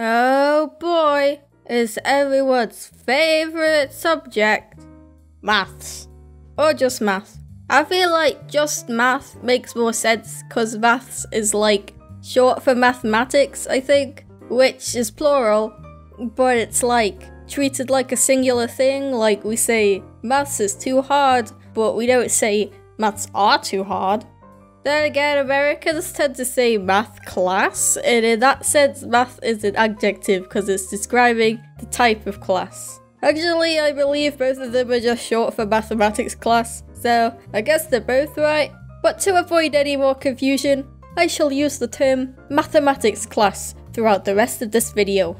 Oh boy, it's everyone's favorite subject. Maths. Or just math. I feel like just math makes more sense because maths is like short for mathematics, I think, which is plural, but it's like treated like a singular thing. Like we say maths is too hard, but we don't say maths are too hard. Then again, Americans tend to say math class, and in that sense math is an adjective because it's describing the type of class. Actually, I believe both of them are just short for mathematics class, so I guess they're both right. But to avoid any more confusion, I shall use the term mathematics class throughout the rest of this video.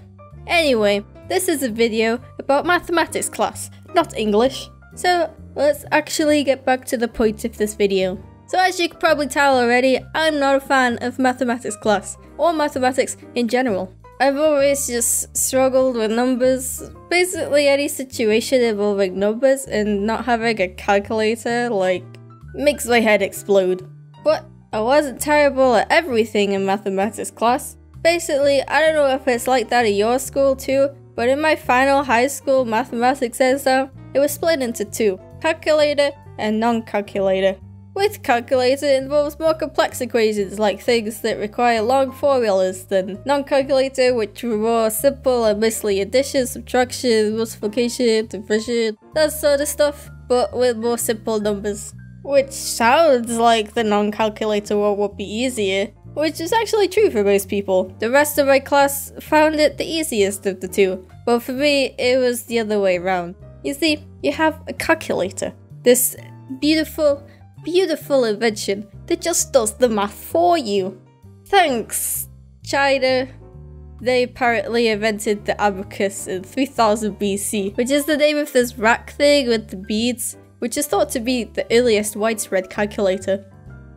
Anyway, this is a video about mathematics class, not English. So let's actually get back to the point of this video. So as you can probably tell already, I'm not a fan of mathematics class, or mathematics in general. I've always just struggled with numbers, basically any situation involving numbers, and not having a calculator, like, makes my head explode. But I wasn't terrible at everything in mathematics class. Basically, I don't know if it's like that at your school too, but in my final high school mathematics exam, it was split into two, calculator and non-calculator. With calculator, it involves more complex equations like things that require long formulas than non-calculator, which were more simple and mostly addition, subtraction, multiplication, division, that sort of stuff, but with more simple numbers. Which sounds like the non-calculator one would be easier, which is actually true for most people. The rest of my class found it the easiest of the two, but for me, it was the other way around. You see, you have a calculator. This beautiful invention that just does the math for you. Thanks, China. They apparently invented the abacus in 3000 BC, which is the name of this rack thing with the beads, which is thought to be the earliest widespread calculator.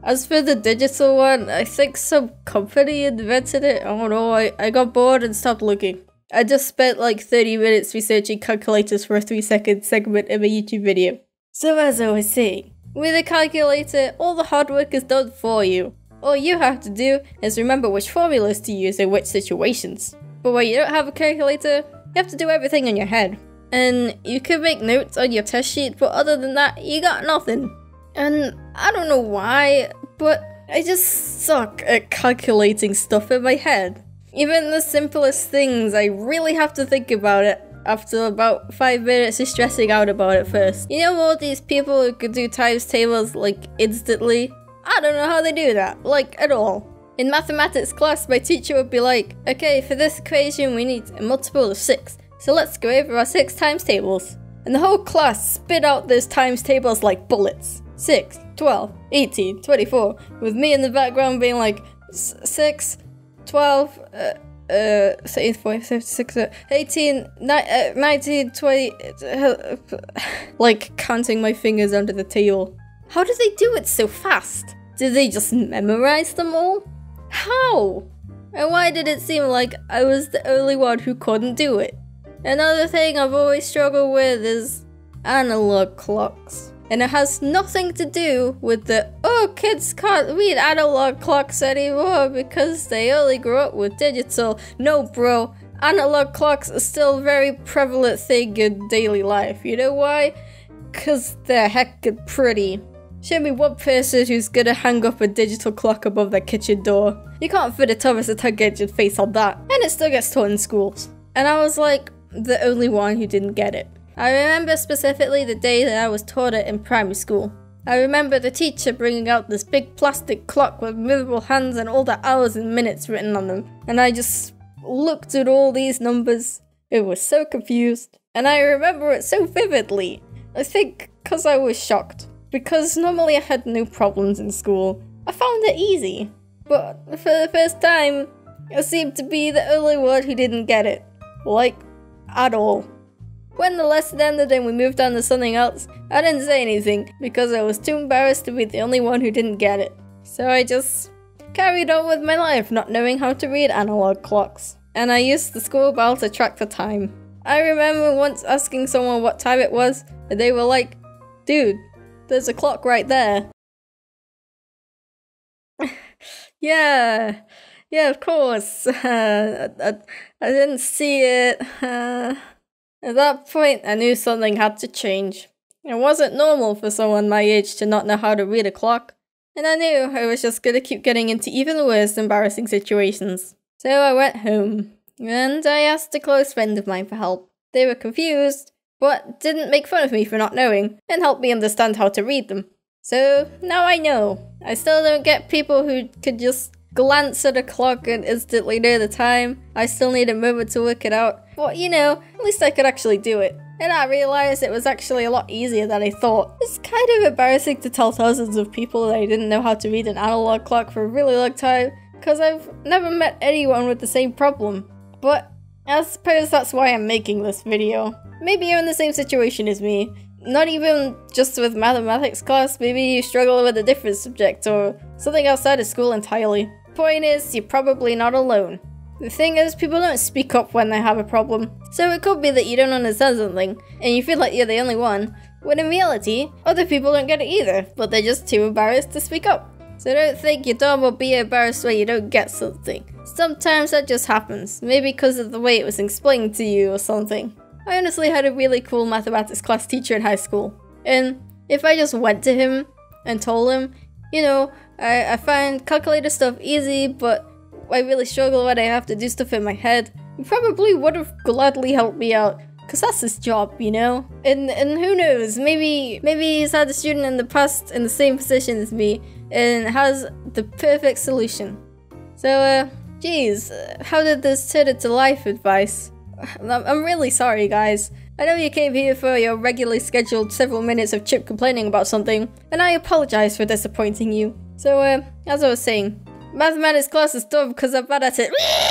As for the digital one, I think some company invented it. Oh no, I got bored and stopped looking. I just spent like 30 minutes researching calculators for a 3-second segment in my YouTube video. So as I was saying, with a calculator, all the hard work is done for you. All you have to do is remember which formulas to use in which situations. But when you don't have a calculator, you have to do everything in your head. And you can make notes on your test sheet, but other than that, you got nothing. And I don't know why, but I just suck at calculating stuff in my head. Even the simplest things, I really have to think about it. After about 5 minutes of stressing out about it first. You know all these people who can do times tables like instantly? I don't know how they do that, like at all. In mathematics class, my teacher would be like, okay, for this equation we need a multiple of 6, so let's go over our 6 times tables. And the whole class spit out those times tables like bullets. 6, 12, 18, 24, with me in the background being like, 6, 12, 18, 19, 20, like counting my fingers under the table. How do they do it so fast? Did they just memorize them all? How? And why did it seem like I was the only one who couldn't do it? Another thing I've always struggled with is analog clocks. And it has nothing to do with the, oh, kids can't read analog clocks anymore because they only grew up with digital. No, bro. Analog clocks are still a very prevalent thing in daily life. You know why? Because they're heckin' pretty. Show me one person who's gonna hang up a digital clock above their kitchen door. You can't fit a Thomas the Tank Engine face on that. And it still gets taught in schools. And I was like, the only one who didn't get it. I remember specifically the day that I was taught it in primary school. I remember the teacher bringing out this big plastic clock with movable hands and all the hours and minutes written on them. And I just looked at all these numbers. It was so confused. And I remember it so vividly. I think because I was shocked. Because normally I had no problems in school. I found it easy. But for the first time, I seemed to be the only one who didn't get it. Like, at all. When the lesson ended and we moved on to something else, I didn't say anything because I was too embarrassed to be the only one who didn't get it. So I just carried on with my life not knowing how to read analog clocks. And I used the school bell to track the time. I remember once asking someone what time it was and they were like, dude, there's a clock right there. Yeah, Yeah, of course. I didn't see it. At that point, I knew something had to change. It wasn't normal for someone my age to not know how to read a clock, and I knew I was just gonna keep getting into even worse embarrassing situations. So I went home, and I asked a close friend of mine for help. They were confused, but didn't make fun of me for not knowing, and helped me understand how to read them. So now I know. I still don't get people who could just glance at a clock and instantly know the time. I still need a moment to work it out. But you know, at least I could actually do it. And I realised it was actually a lot easier than I thought. It's kind of embarrassing to tell thousands of people that I didn't know how to read an analog clock for a really long time, because I've never met anyone with the same problem. But I suppose that's why I'm making this video. Maybe you're in the same situation as me. Not even just with mathematics class, maybe you struggle with a different subject or something outside of school entirely. Point is, you're probably not alone. The thing is, people don't speak up when they have a problem. So it could be that you don't understand something, and you feel like you're the only one, when in reality, other people don't get it either, but they're just too embarrassed to speak up. So don't think you're dumb or be embarrassed when you don't get something. Sometimes that just happens, maybe because of the way it was explained to you or something. I honestly had a really cool mathematics class teacher in high school, and if I just went to him and told him, you know, I find calculator stuff easy, but I really struggle when I have to do stuff in my head, he probably would have gladly helped me out, because that's his job, you know? And who knows, maybe he's had a student in the past in the same position as me, and has the perfect solution. So, geez, how did this turn into life advice? I'm really sorry, guys. I know you came here for your regularly scheduled several minutes of Chip complaining about something, and I apologize for disappointing you. So, as I was saying, mathematics class is dumb because I'm bad at it.